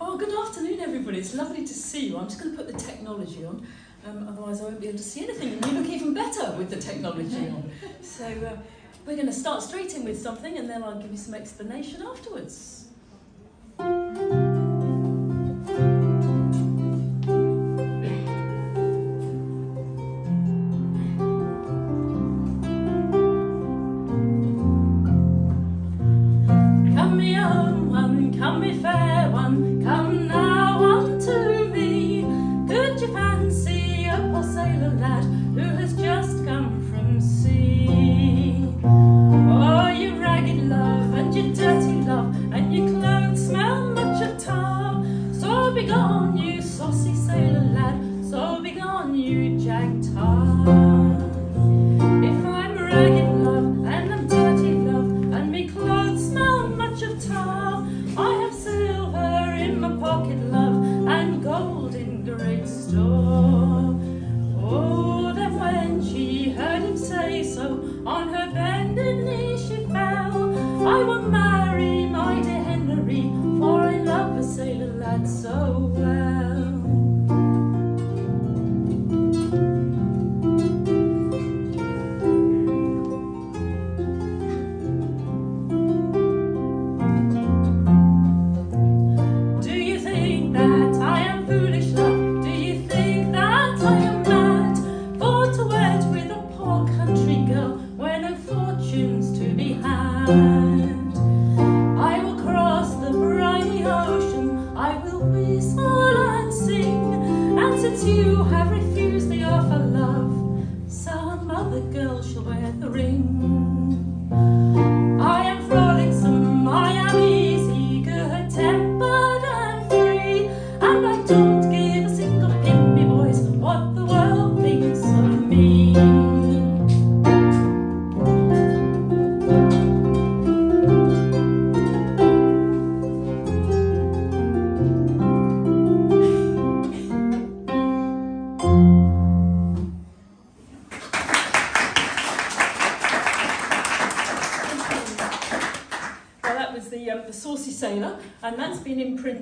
Oh, good afternoon, everybody. It's lovely to see you. I'm just going to put the technology on, otherwise I won't be able to see anything. And you look even better with the technology on. So we're going to start straight in with something, and then I'll give you some explanation afterwards.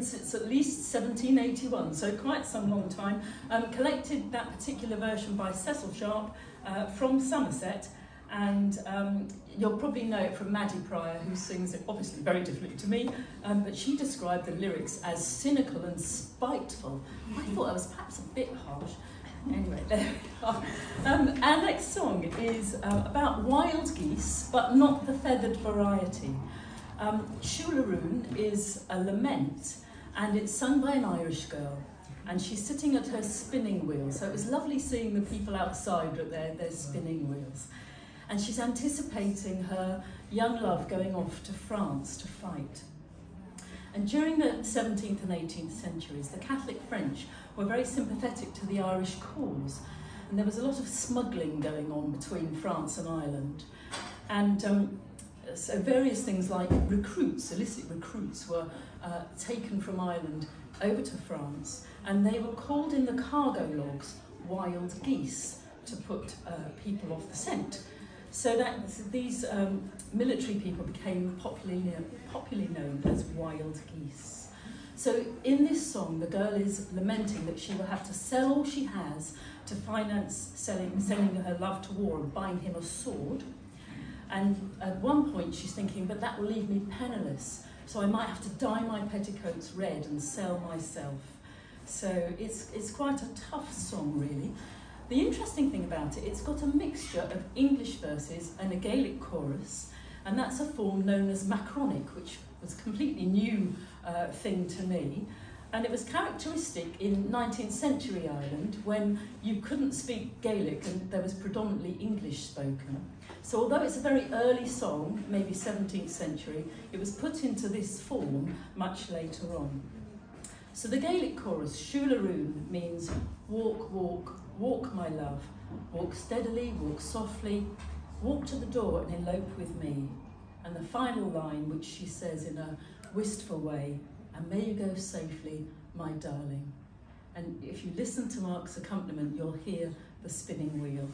Since at least 1781, so quite some long time, collected that particular version by Cecil Sharp from Somerset, and you'll probably know it from Maddie Pryor, who sings it obviously very differently to me, but she described the lyrics as cynical and spiteful. I thought that was perhaps a bit harsh. Anyway, there we are. Our next song is about wild geese, but not the feathered variety. Siuil Aroon is a lament, and it's sung by an Irish girl, and she's sitting at her spinning wheel. So it was lovely seeing the people outside at their spinning wheels. And she's anticipating her young love going off to France to fight. And during the 17th and 18th centuries, the Catholic French were very sympathetic to the Irish cause, and there was a lot of smuggling going on between France and Ireland. And so various things like recruits, illicit recruits, were taken from Ireland over to France, and they were called in the cargo logs wild geese to put people off the scent. So that these military people became popularly known as wild geese. So in this song, the girl is lamenting that she will have to sell all she has to finance sending her love to war and buying him a sword. And at one point she's thinking, but that will leave me penniless, so I might have to dye my petticoats red and sell myself. So it's quite a tough song, really. The interesting thing about it, it's got a mixture of English verses and a Gaelic chorus, and that's a form known as Macronic, which was a completely new thing to me. And it was characteristic in 19th century Ireland, when you couldn't speak Gaelic and there was predominantly English spoken. So although it's a very early song, maybe 17th century, it was put into this form much later on. So the Gaelic chorus, Siuil Aroon, means walk, walk, walk my love, walk steadily, walk softly, walk to the door and elope with me. And the final line, which she says in a wistful way, and may you go safely, my darling. And if you listen to Mark's accompaniment, you'll hear the spinning wheel.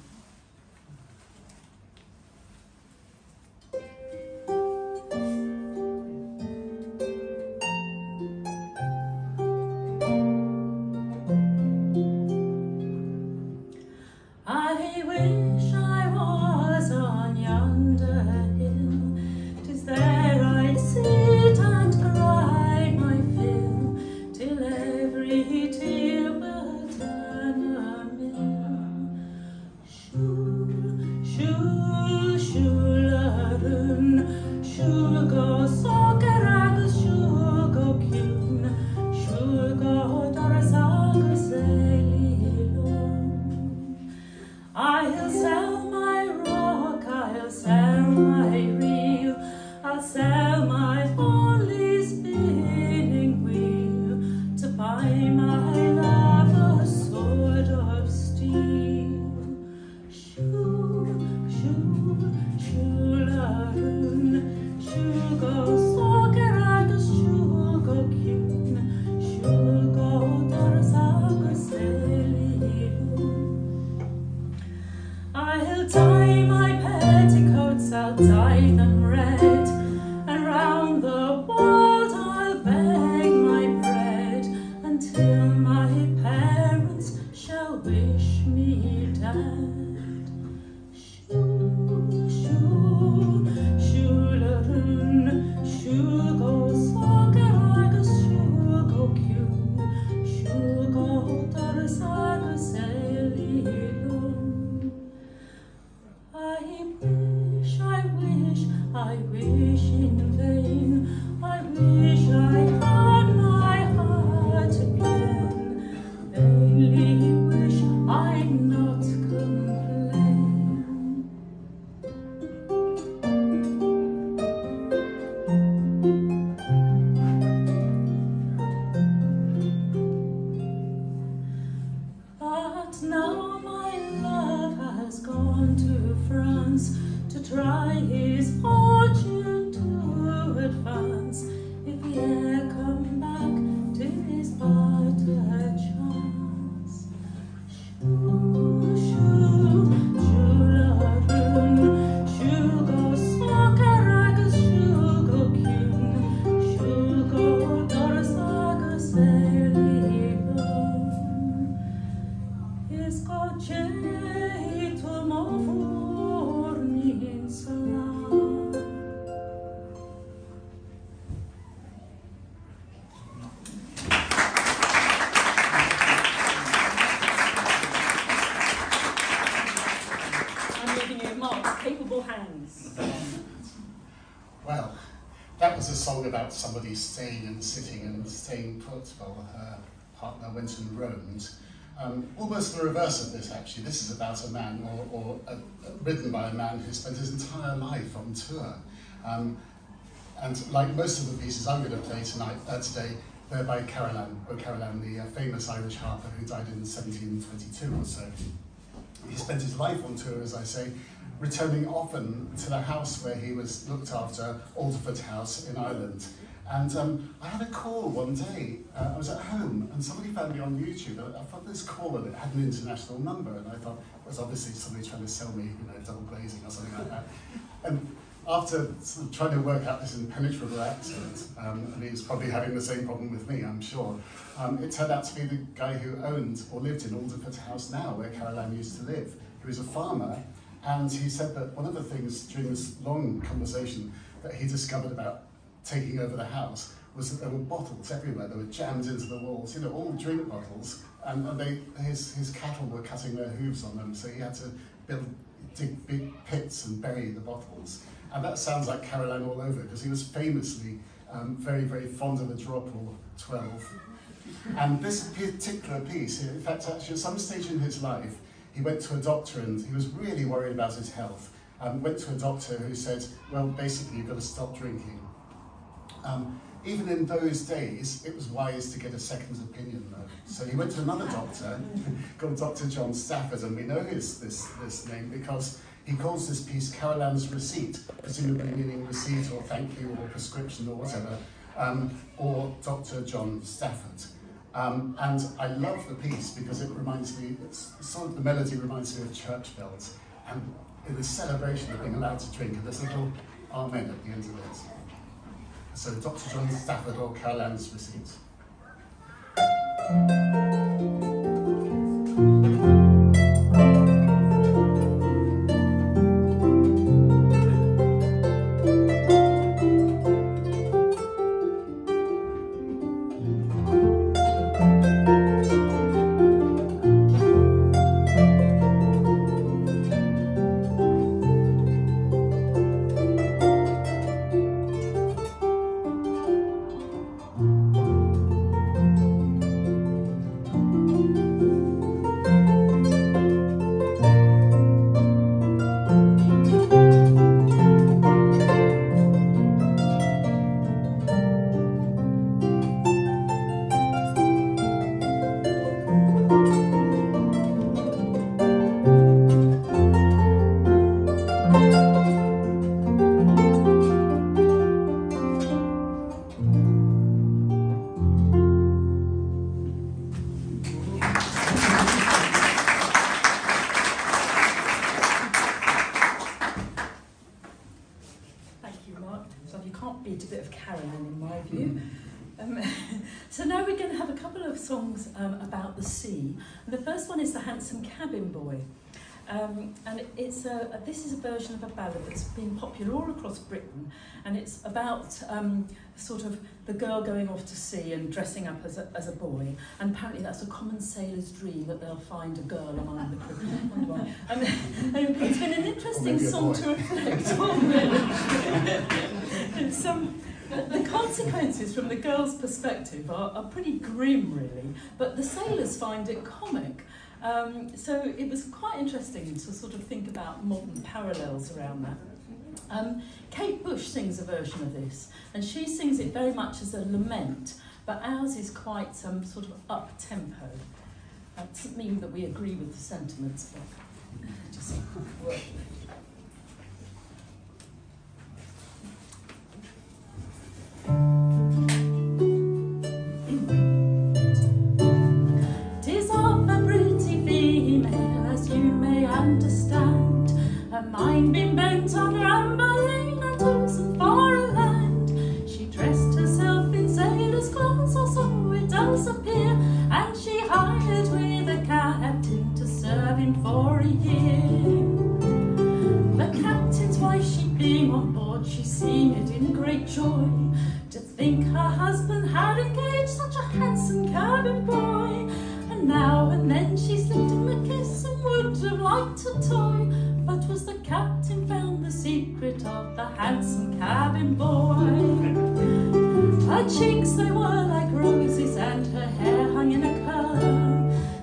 about somebody staying and sitting and staying put while her partner went and roamed. Almost the reverse of this, actually. This is about a man, written by a man who spent his entire life on tour. And like most of the pieces I'm going to play today, they're by Carolan, the famous Irish harper who died in 1722 or so. He spent his life on tour, as I say, returning often to the house where he was looked after, Alderford House in Ireland. And I had a call one day. I was at home, and somebody found me on YouTube. I thought this call, and it had an international number, and I thought it was obviously somebody trying to sell me, double glazing or something like that. And after sort of trying to work out this impenetrable accent, and he was probably having the same problem with me, I'm sure, it turned out to be the guy who owned or lived in Alderford House now, where Carolan used to live. He was a farmer, and he said that one of the things during this long conversation that he discovered about taking over the house was that there were bottles everywhere. They were jammed into the walls, all drink bottles, and his cattle were cutting their hooves on them, so he had to dig big pits and bury the bottles. And that sounds like Carolan all over, because he was famously very, very fond of a drop or 12. And this particular piece, in fact, actually at some stage in his life, he went to a doctor and he was really worried about his health, went to a doctor who said, well, basically you've got to stop drinking. Even in those days, it was wise to get a second opinion, though. So he went to another doctor called Dr. John Stafford, and we know this name because he calls this piece Carolan's Receipt, presumably meaning receipt or thank you or prescription or whatever, or Dr. John Stafford. And I love the piece because it reminds me, the melody reminds me of church bells, and in the celebration of being allowed to drink, and this little amen at the end of it. So Dr. John Stafford or Carolan's Receipt. About the sea. The first one is The Handsome Cabin Boy, and this is a version of a ballad that's been popular all across Britain, and it's about sort of the girl going off to sea and dressing up as a boy, and apparently that's a common sailor's dream that they'll find a girl among the crew. It's been an interesting song to reflect on, really. The consequences from the girl's perspective are pretty grim, really, but the sailors find it comic. So it was quite interesting to sort of think about modern parallels around that. Kate Bush sings a version of this, and she sings it very much as a lament, but ours is quite some sort of up-tempo. That doesn't mean that we agree with the sentiments, but just work. "'Tis of a pretty female, as you may understand, her mind been bent on rambling and tours and foreign land. She dressed herself in sailor's clothes, or so it does appear, and she hired with a captain to serve him for a year. The captain's wife, she being on board, she seen it in great joy, to think her husband had engaged such a handsome cabin boy. And now and then she slipped him a kiss and would have liked a toy, but was the captain found the secret of the handsome cabin boy. cheeks they were like roses, and her hair hung in a curl.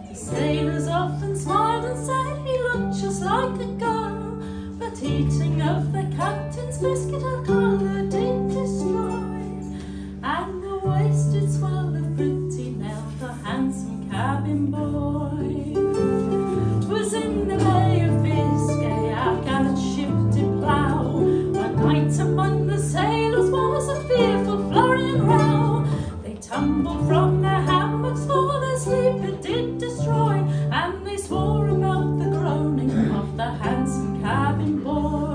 The sailors often smiled and said he looked just like a girl, but eating of the captain's biscuit her colour did destroy, and the wasted swell of pretty Nell, the handsome cabin boy. 'Twas in the Bay of Biscay our gallant ship did plough. One night among the sailors was a fearful flurry and row. They tumbled from their hammocks, for their sleep it did destroy, and they swore about the groaning of the handsome cabin boy.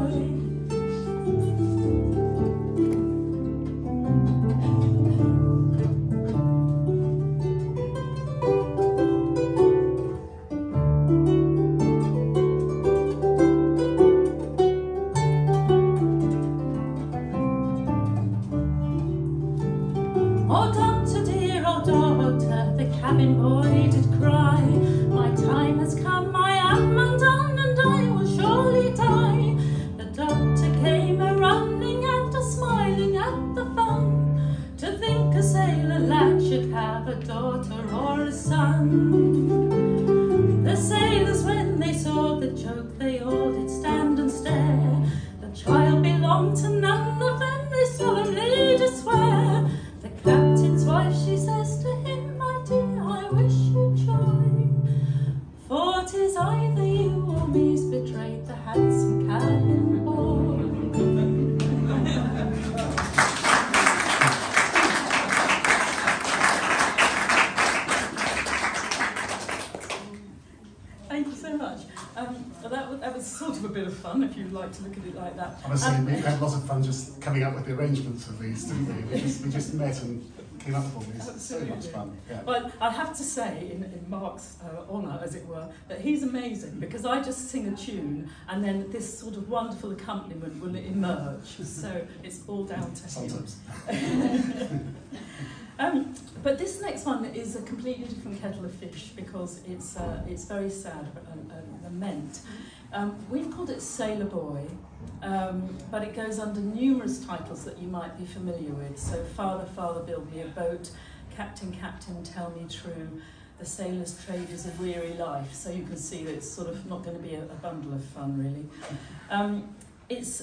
Honestly, we had lots of fun just coming up with the arrangements of these, didn't we? We just met and came up with all these. Absolutely. So much fun. Yeah. But I have to say, in Mark's honour, as it were, that he's amazing, because I just sing a tune and then this sort of wonderful accompaniment will emerge. So it's all down to sometimes. Him. But this next one is a completely different kettle of fish, because it's very sad, a lament. We've called it Sailor Boy, but it goes under numerous titles that you might be familiar with. So Father, Father, Build Me a Boat, Captain, Captain, Tell Me True, The Sailor's Trade is a Weary Life. So you can see that it's sort of not going to be a bundle of fun, really.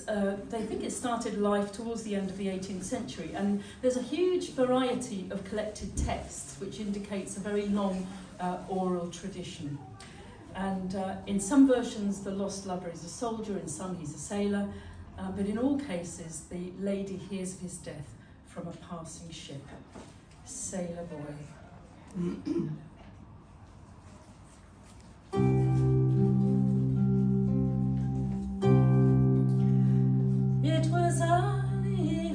They think it started life towards the end of the 18th century, and there's a huge variety of collected texts, which indicates a very long oral tradition. And in some versions, the lost lover is a soldier, in some he's a sailor, but in all cases, the lady hears of his death from a passing ship. Sailor Boy. It was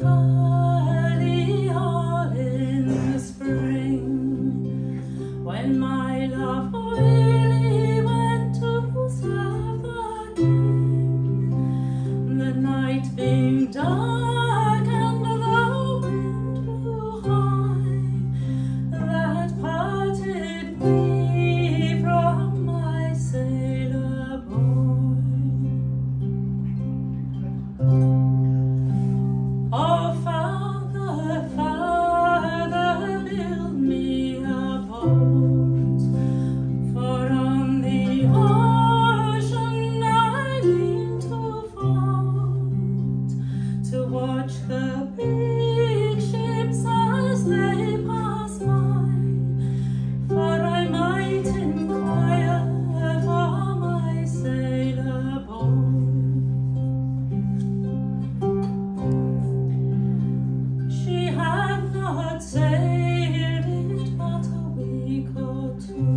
early, all in the spring, when my love really went to serve the king. The night being dark and the wind blew high, that parted me from my sailor boy. Oh, Father, Father, build me a boat, for on the ocean I mean to float, to watch the big ships as they pass by, for I might inquire for my sailor boy. Sailed it but a week or two,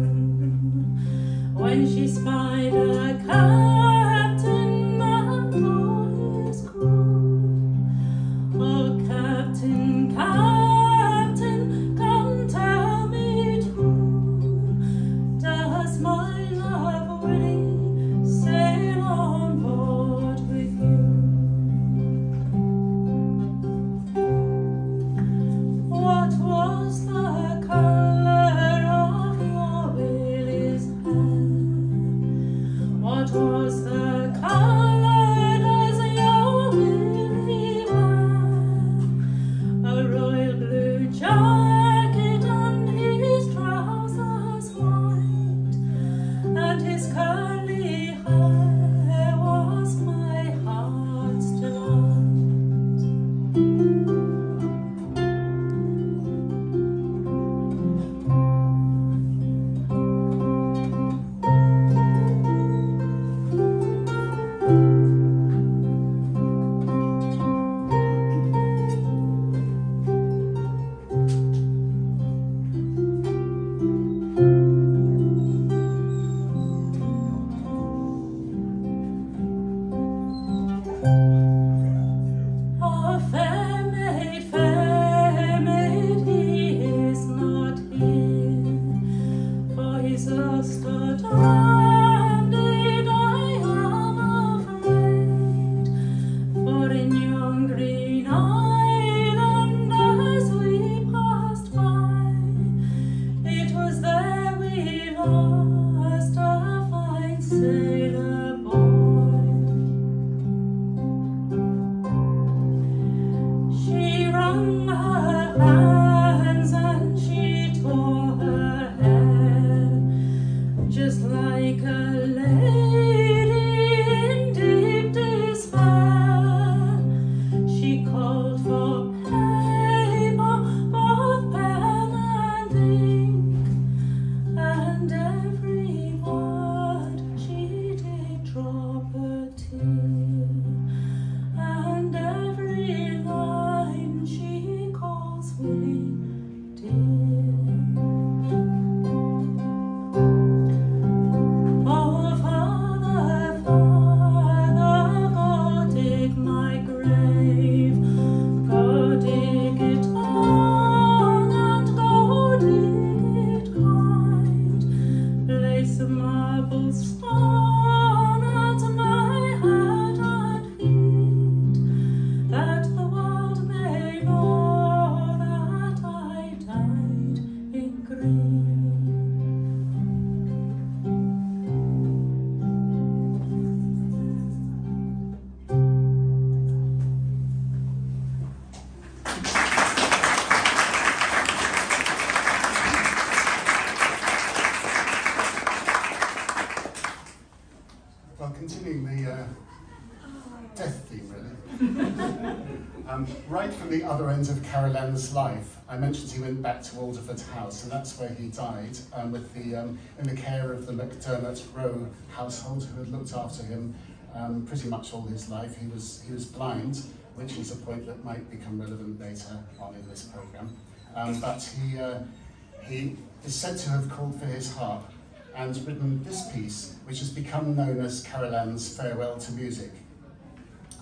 when she spied a captain and all his crew. Oh, Captain, Captain, come tell me true, does my love Willie sail on board with you? right from the other end of Carolan's life. I mentioned he went back to Alderford House, and that's where he died, in the care of the McDermott Rowe household, who had looked after him pretty much all his life. He was blind, which is a point that might become relevant later on in this programme. But he is said to have called for his harp and written this piece, which has become known as Carolan's Farewell to Music.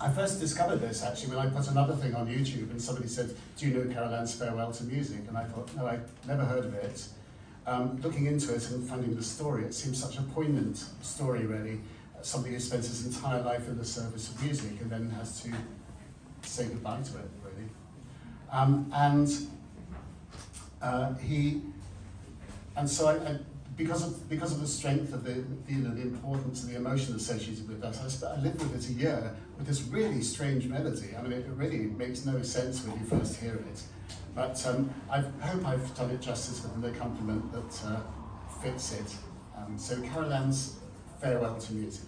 I first discovered this actually when I put another thing on YouTube and somebody said, do you know Carolan's Farewell to Music? And I thought, no, I never heard of it. Looking into it and finding the story, it seems such a poignant story really. Somebody who spends his entire life in the service of music and then has to say goodbye to it really. So because of the strength of the importance of the emotion associated with that, I lived with it a year with this really strange melody. I mean, it really makes no sense when you first hear it. But I hope I've done it justice with the compliment that fits it. So Carolan's Farewell to Music.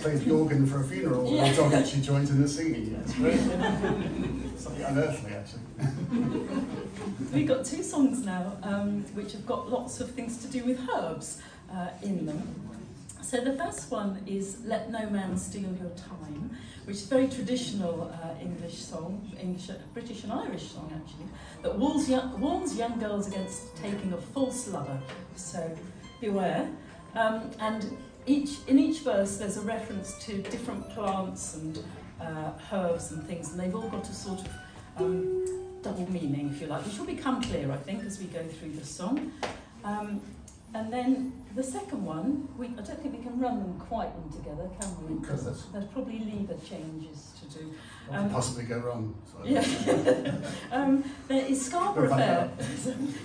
Plays the organ for a funeral, and the dog actually joins in the singing. That's great. Something unearthly, actually. We've got two songs now, which have got lots of things to do with herbs in them. So the first one is Let No Man Steal Your Time, which is a very traditional English song, British and Irish song, actually, that warns young girls against taking a false lover. So beware. And in each verse there's a reference to different plants and herbs and things, and they've all got a sort of double meaning, if you like, which will become clear, I think, as we go through the song. And then the second one, I don't think we can run them quite in together, can we? Because there's probably lever changes to do. What could possibly go wrong? Yeah. There is Scarborough Fair.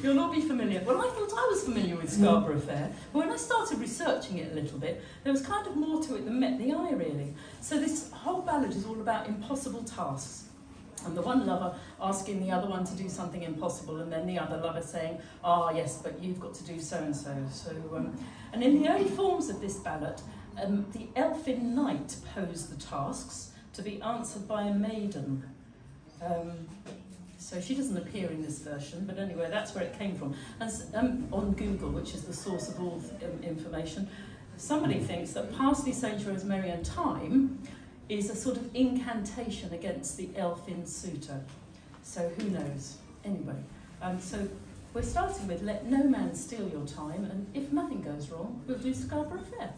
You'll all be familiar. Well, I thought I was familiar with Scarborough Fair, but when I started researching it a little bit, there was kind of more to it than met the eye, really. So this whole ballad is all about impossible tasks, and the one lover asking the other one to do something impossible, and then the other lover saying, ah, yes, but you've got to do so-and-so. And in the early forms of this ballad, the elfin knight posed the tasks to be answered by a maiden. So she doesn't appear in this version, but anyway, that's where it came from. And on Google, which is the source of all information, somebody thinks that Parsley, Sage, Rosemary and Thyme is a sort of incantation against the elfin suitor. So who knows? Anyway, so we're starting with Let No Man Steal Your Time, and if nothing goes wrong, we'll do Scarborough Fair.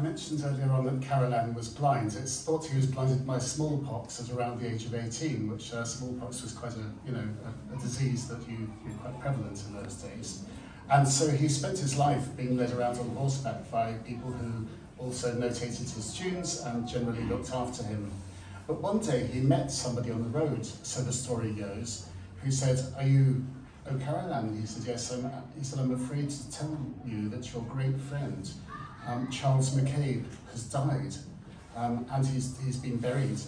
I mentioned earlier on that Carolan was blind. It's thought he was blinded by smallpox at around the age of 18, which smallpox was quite a disease that was quite prevalent in those days. And so he spent his life being led around on horseback by people who also notated his tunes and generally looked after him. But one day he met somebody on the road, so the story goes, who said, "Are you Carolan?" He said, "Yes." He said, "I'm afraid to tell you that your great friend, Charles McCabe, has died, and he's been buried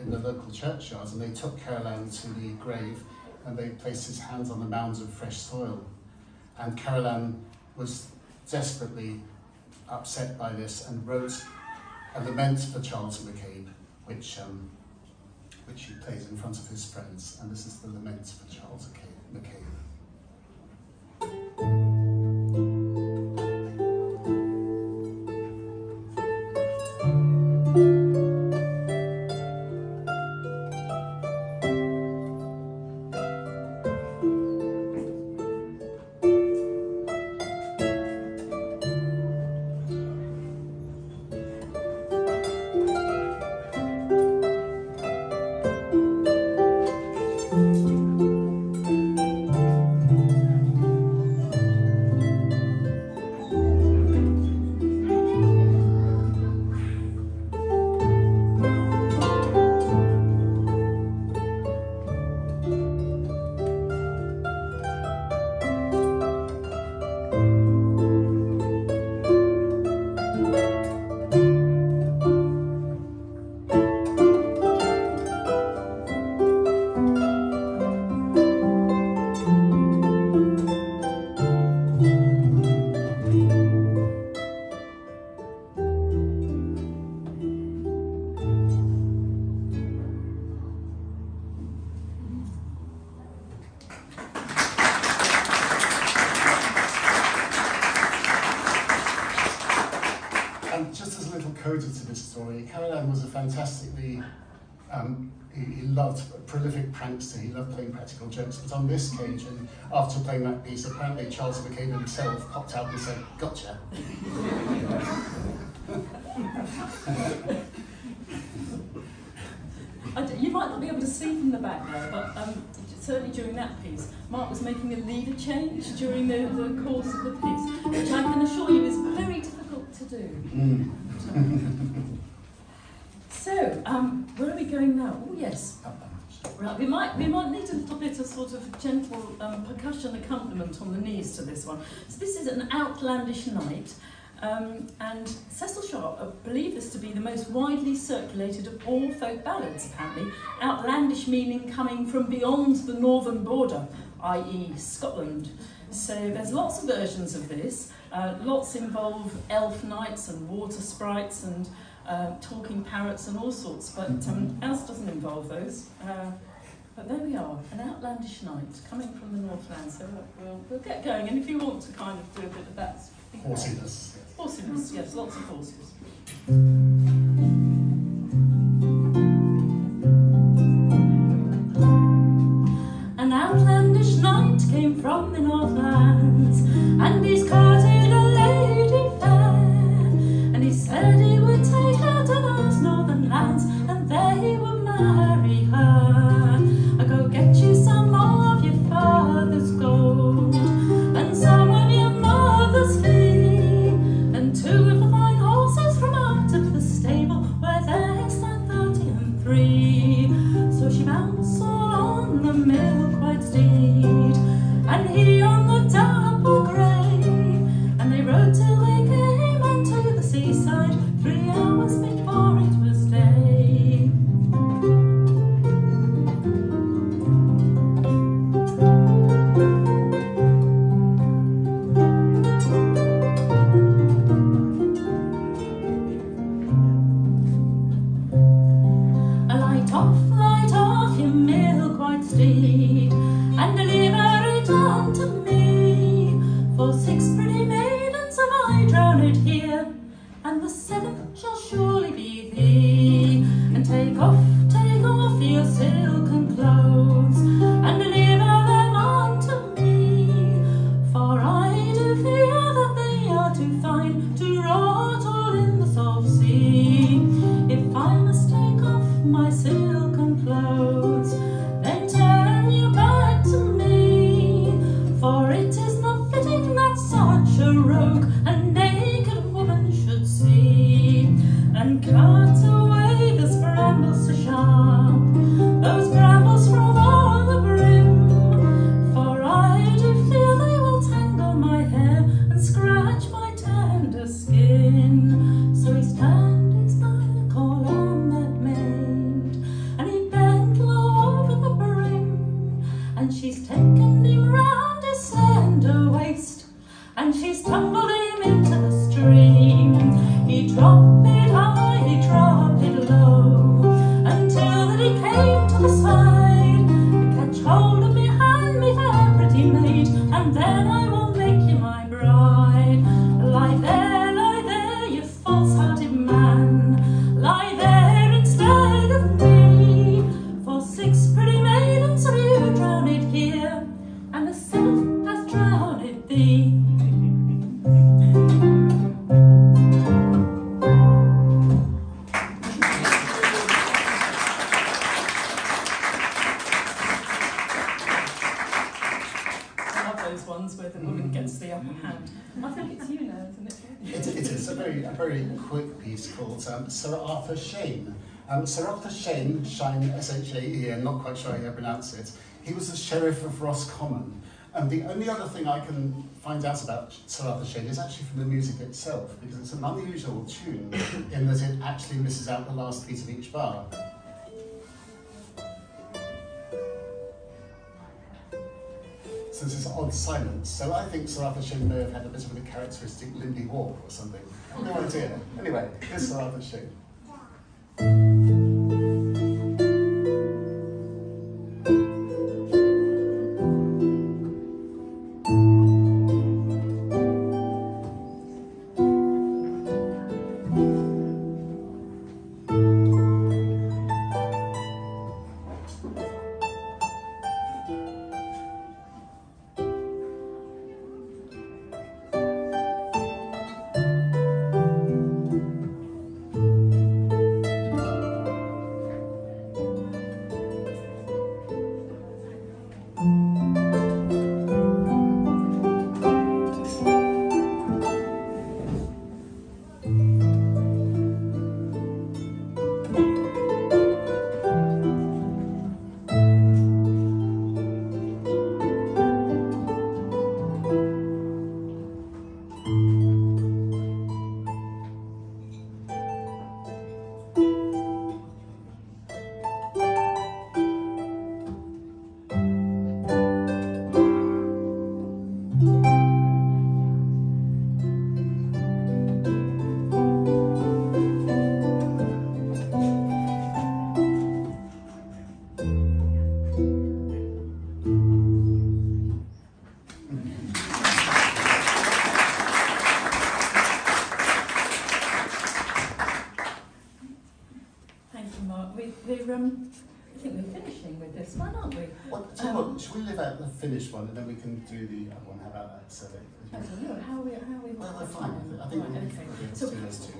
in the local churchyard." And they took Carolan to the grave, and they placed his hands on the mounds of fresh soil. And Carolan was desperately upset by this and wrote a lament for Charles McCabe, which he plays in front of his friends. And this is the lament for Charles McCabe. Carolan was a fantastically, he loved prolific prankster, he loved playing practical jokes, but on this occasion, after playing that piece, apparently Charles McCabe himself popped out and said, "Gotcha." You might not be able to see from the back there, but certainly during that piece, Mark was making a leader change during the course of the piece, which I can assure you is very difficult to do. Mm. So, where are we going now? Oh yes, right. We might need a little bit of sort of gentle percussion accompaniment on the knees to this one. So this is An Outlandish Night, and Cecil Sharp believed this to be the most widely circulated of all folk ballads. Apparently, outlandish meaning coming from beyond the northern border, i.e., Scotland. So there's lots of versions of this. Lots involve elf knights and water sprites and talking parrots and all sorts, but else doesn't involve those. But there we are, An Outlandish Night, coming from the Northland, so we'll get going. And if you want to kind of do a bit of that... Horsiness. Horsiness, yes, lots of horses. An outlandish knight came from the Northlands, and he's courted a lady fair, and he said he would take northern lands, and there he would marry her. I'll go get you some of your father's gold, and some of your mother's fee, and two of the fine horses from out of the stable, where there stand 33. So she mounts all on the milk white steed, and he on the dapple grey, and they rode till they came unto the seaside, 3 hours before it was day. Light off, your milk white steed, and deliver it unto me. For 6 pretty maidens have I drowned here, and the 7th shall surely be thee. And take off your silken clothes, and deliver them unto me. For I do fear that they are too fine to rot all in very quick piece called Sir Arthur Shaen. Sir Arthur Shaen, S-H-A-E-N, not quite sure how you pronounce it, he was the Sheriff of Roscommon. And the only other thing I can find out about Sir Arthur Shaen is actually from the music itself, because it's an unusual tune in that it actually misses out the last beat of each bar. So this is odd silence. So I think Sir Arthur Shaen may have had a bit of a characteristic Lindy Walk or something. No idea. Anyway, here's Sir Arthur Shaen. Finish one and then we can do the other one. How about that? So I don't know how are we. Well, we're fine. I think. So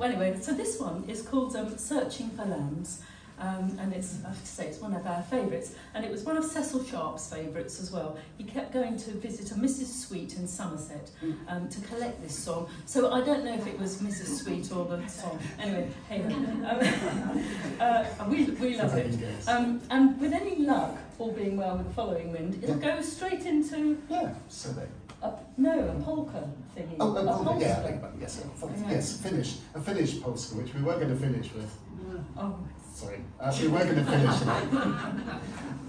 anyway, so this one is called "Searching for Lambs," and it's, I have to say, it's one of our favourites, and it was one of Cecil Sharp's favourites as well. He kept going to visit a Mrs. Sweet in Somerset to collect this song. So I don't know if it was Mrs. Sweet or the song. Anyway, hey, we love it. And with any luck, all being well with the following wind, it'll go straight into... Yeah, so they... a polka thingy. Oh, a polka, yeah, a Finnish polka, which we were going to finish with. Oh, sorry. We were going to finish with.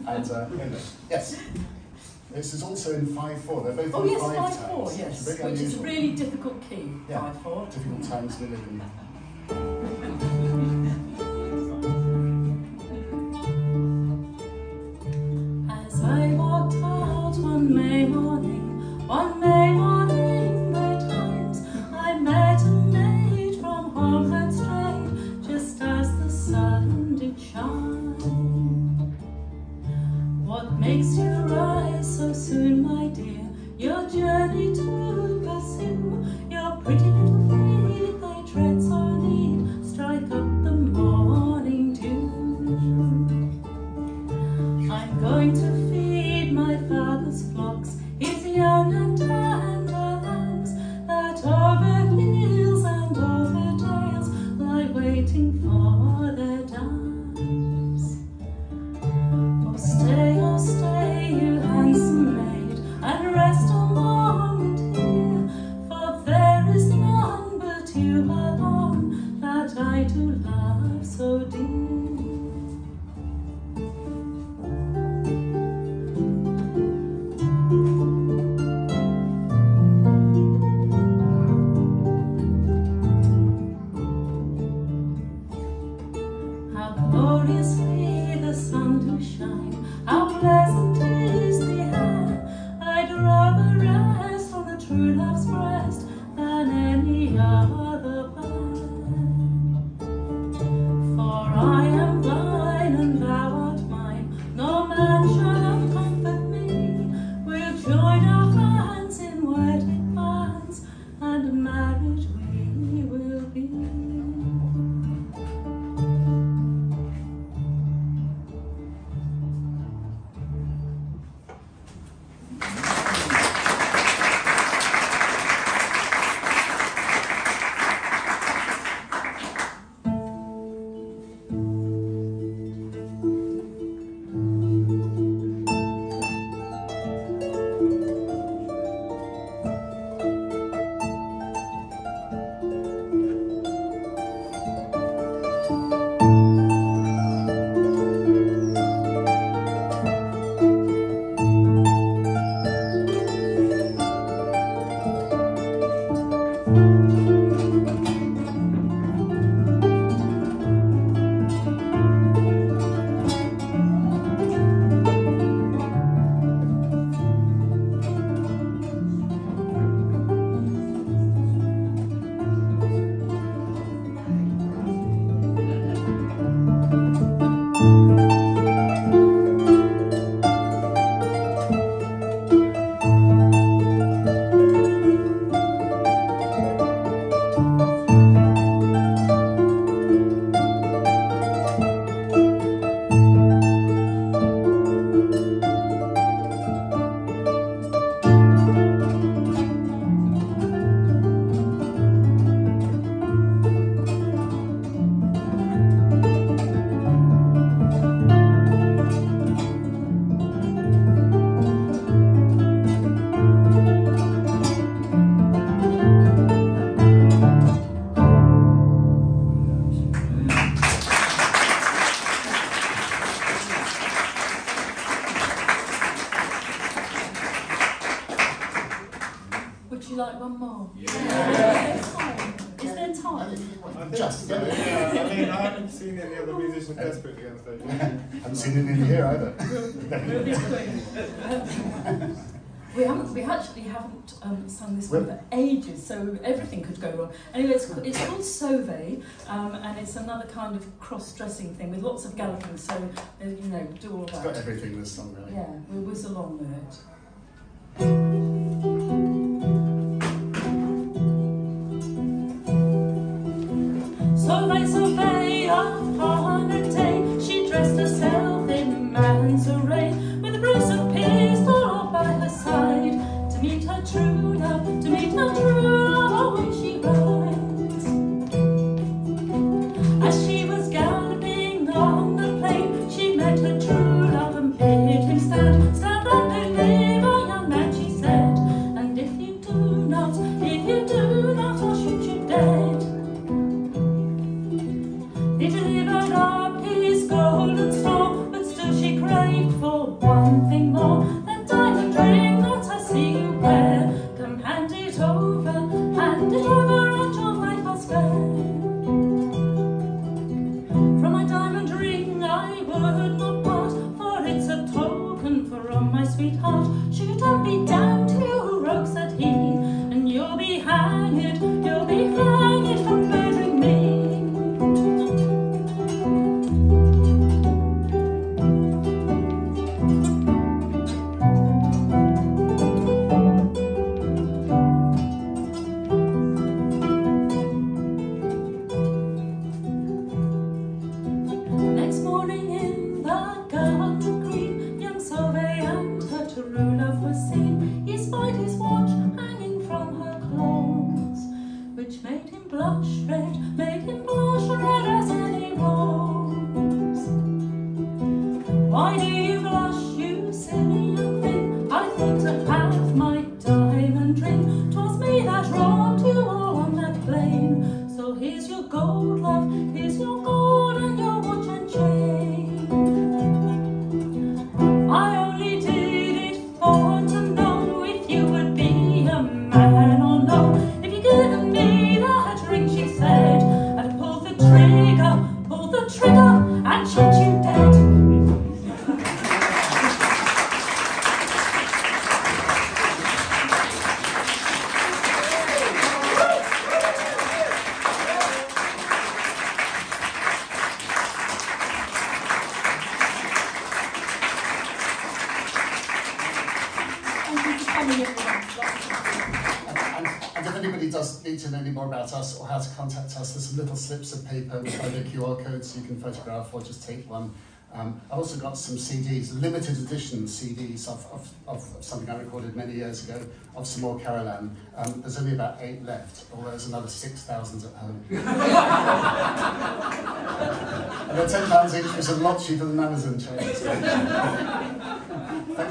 And, anyway, yes. This is also in 5/4. They're both in 5/4, yes, which is a really difficult key, 5/4. Difficult times we live in. One May morning, betimes, I met a maid from home that strayed, just as the sun did shine. What makes you rise so soon, my dear? Your journey to pursue, your pretty little feet, they tread so lean, strike up the morning dew. I'm going to feed my father's flocks, his young and tender lambs, that over hills and over dales lie waiting for their dams. Oh, stay, you handsome maid, and rest a moment here, for there is none but you alone that I do love so dear. Just I mean, I haven't seen any other musicians desperate to get on stage. Haven't seen any here either. We actually haven't sung this one for ages, so everything could go wrong. Anyway, it's called Sauvé, and it's another kind of cross-dressing thing with lots of galloping, so, you know, do all that. It's got everything, this song, really. Yeah, we'll whistle along with it. Sauvé, Sauvé, upon a day, she dressed herself in man's array, with a brace of peers all by her side, to meet her true love, to meet her true love, away she rides. As she was galloping on the plain, she met her true love and bade him stand, stand up and live, oh young man, she said, and if you do not, I'll shoot you dead. He delivered up his golden store, but still she craved for one thing more. That diamond ring that I see you wear, come hand it over, and your life I'll spare. From my diamond ring I would not part, for it's a token from my sweetheart. Shoot and be damned, you rogue, said he, and you'll be hanged for murdering me. Slips of paper with either QR codes so you can photograph or just take one. I've also got some CDs, limited edition CDs of something I recorded many years ago, of some more Carolan. There's only about 8 left, although there's another 6,000 at home. And they're £10 each, which is a lot cheaper than Amazon chains. Thank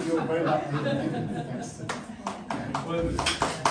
you all very much. Thanks.